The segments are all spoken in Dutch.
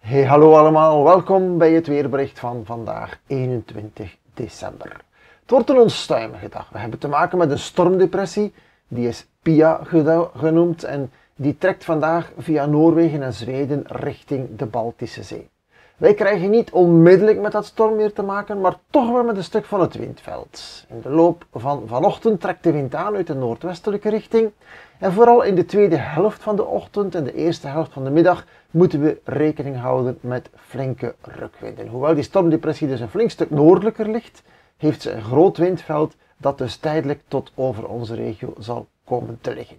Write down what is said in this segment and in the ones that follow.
Hey, hallo allemaal, welkom bij het weerbericht van vandaag, 21 december. Het wordt een onstuimige dag. We hebben te maken met een stormdepressie, die is Pia genoemd en die trekt vandaag via Noorwegen en Zweden richting de Baltische Zee. Wij krijgen niet onmiddellijk met dat stormweer te maken, maar toch wel met een stuk van het windveld. In de loop van vanochtend trekt de wind aan uit de noordwestelijke richting. En vooral in de tweede helft van de ochtend en de eerste helft van de middag moeten we rekening houden met flinke rukwinden. Hoewel die stormdepressie dus een flink stuk noordelijker ligt, heeft ze een groot windveld dat dus tijdelijk tot over onze regio zal komen te liggen.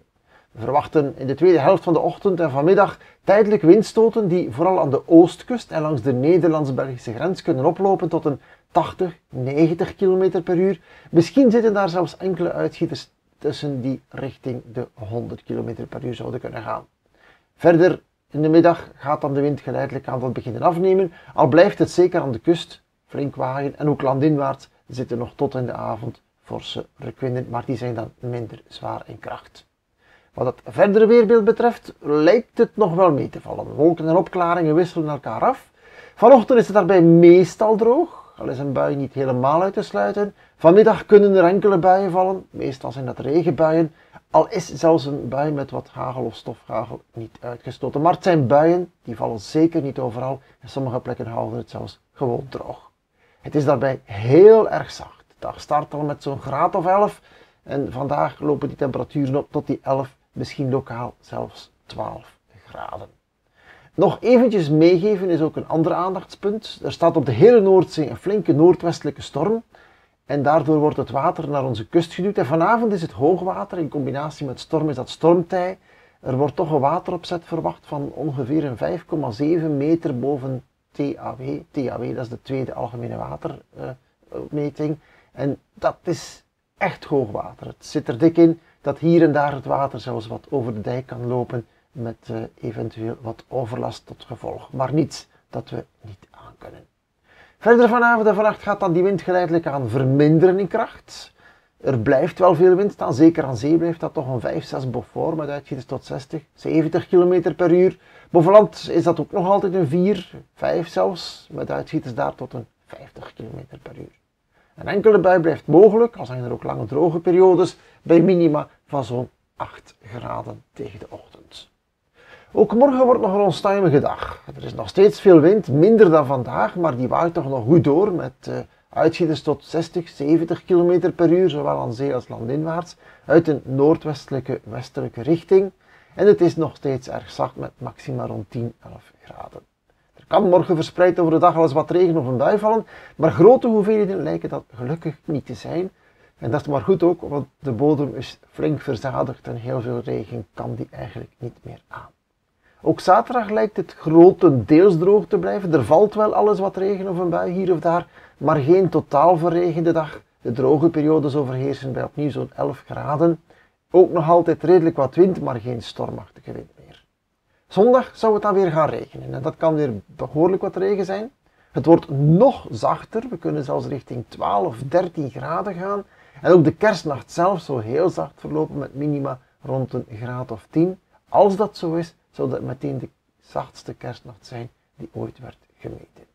We verwachten in de tweede helft van de ochtend en vanmiddag tijdelijk windstoten die vooral aan de oostkust en langs de Nederlands-Belgische grens kunnen oplopen tot een 80, 90 km per uur. Misschien zitten daar zelfs enkele uitschieters tussen die richting de 100 km per uur zouden kunnen gaan. Verder in de middag gaat dan de wind geleidelijk aan dat beginnen afnemen, al blijft het zeker aan de kust flink waaien en ook landinwaarts zitten nog tot in de avond forse rukwinden, maar die zijn dan minder zwaar in kracht. Wat het verdere weerbeeld betreft lijkt het nog wel mee te vallen. Wolken en opklaringen wisselen elkaar af. Vanochtend is het daarbij meestal droog, al is een bui niet helemaal uit te sluiten. Vanmiddag kunnen er enkele buien vallen, meestal zijn dat regenbuien. Al is zelfs een bui met wat hagel of stofhagel niet uitgesloten. Maar het zijn buien, die vallen zeker niet overal en sommige plekken houden het zelfs gewoon droog. Het is daarbij heel erg zacht. De dag start al met zo'n graad of 11 en vandaag lopen die temperaturen op tot die 11. Misschien lokaal zelfs 12 graden. Nog eventjes meegeven is ook een ander aandachtspunt. Er staat op de hele Noordzee een flinke noordwestelijke storm. En daardoor wordt het water naar onze kust geduwd. En vanavond is het hoogwater. In combinatie met storm is dat stormtij. Er wordt toch een wateropzet verwacht van ongeveer een 5,7 meter boven TAW. TAW, dat is de tweede algemene watermeting. En dat is echt hoogwater. Het zit er dik in. Dat hier en daar het water zelfs wat over de dijk kan lopen met eventueel wat overlast tot gevolg. Maar niets dat we niet aan kunnen. Verder vanavond en vannacht gaat dan die wind geleidelijk aan verminderen in kracht. Er blijft wel veel wind staan, zeker aan zee blijft dat toch een 5, 6 Beaufort met uitschieters tot 60, 70 km per uur. Boven land is dat ook nog altijd een 4, 5 zelfs, met uitschieters daar tot een 50 km per uur. Een enkele bui blijft mogelijk, al zijn er ook lange droge periodes, bij minima van zo'n 8 graden tegen de ochtend. Ook morgen wordt nog een onstuimige dag. Er is nog steeds veel wind, minder dan vandaag, maar die waait toch nog goed door met uitschieters tot 60, 70 km per uur, zowel aan zee als landinwaarts, uit een noordwestelijke westelijke richting. En het is nog steeds erg zacht met maxima rond 10, 11 graden. Kan morgen verspreid over de dag al eens wat regen of een bui vallen, maar grote hoeveelheden lijken dat gelukkig niet te zijn. En dat is maar goed ook, want de bodem is flink verzadigd en heel veel regen kan die eigenlijk niet meer aan. Ook zaterdag lijkt het grotendeels droog te blijven. Er valt wel alles wat regen of een bui hier of daar, maar geen totaal verregende dag. De droge periodes overheersen bij opnieuw zo'n 11 graden. Ook nog altijd redelijk wat wind, maar geen stormachtige wind meer. Zondag zou het dan weer gaan regenen en dat kan weer behoorlijk wat regen zijn. Het wordt nog zachter, we kunnen zelfs richting 12, 13 graden gaan. En ook de kerstnacht zelf zou heel zacht verlopen met minima rond een graad of 10. Als dat zo is, zou dat meteen de zachtste kerstnacht zijn die ooit werd gemeten.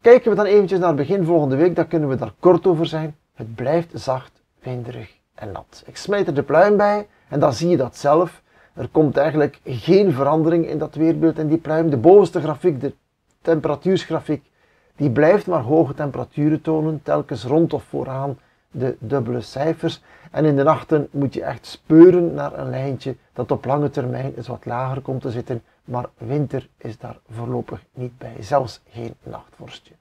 Kijken we dan eventjes naar begin volgende week, dan kunnen we daar kort over zijn. Het blijft zacht, winderig en nat. Ik smijt er de pluim bij en dan zie je dat zelf. Er komt eigenlijk geen verandering in dat weerbeeld en die pluim. De bovenste grafiek, de temperatuursgrafiek, die blijft maar hoge temperaturen tonen, telkens rond of vooraan de dubbele cijfers. En in de nachten moet je echt speuren naar een lijntje dat op lange termijn eens wat lager komt te zitten. Maar winter is daar voorlopig niet bij, zelfs geen nachtvorstje.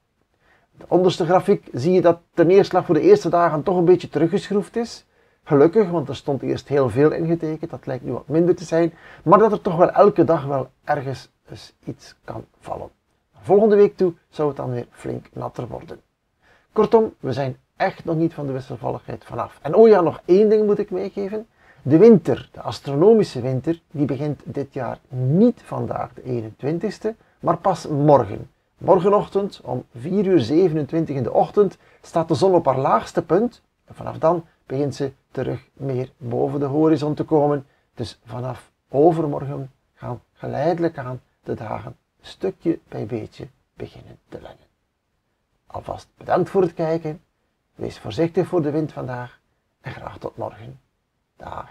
De onderste grafiek zie je dat de neerslag voor de eerste dagen toch een beetje teruggeschroefd is. Gelukkig, want er stond eerst heel veel ingetekend, dat lijkt nu wat minder te zijn. Maar dat er toch wel elke dag wel ergens eens iets kan vallen. Volgende week toe zou het dan weer flink natter worden. Kortom, we zijn echt nog niet van de wisselvalligheid vanaf. En oh ja, nog één ding moet ik meegeven. De winter, de astronomische winter, die begint dit jaar niet vandaag de 21ste, maar pas morgen. Morgenochtend om 4:27 in de ochtend staat de zon op haar laagste punt. En vanaf dan begint ze terug meer boven de horizon te komen. Dus vanaf overmorgen gaan geleidelijk aan de dagen stukje bij beetje beginnen te leggen. Alvast bedankt voor het kijken, wees voorzichtig voor de wind vandaag en graag tot morgen. Dag.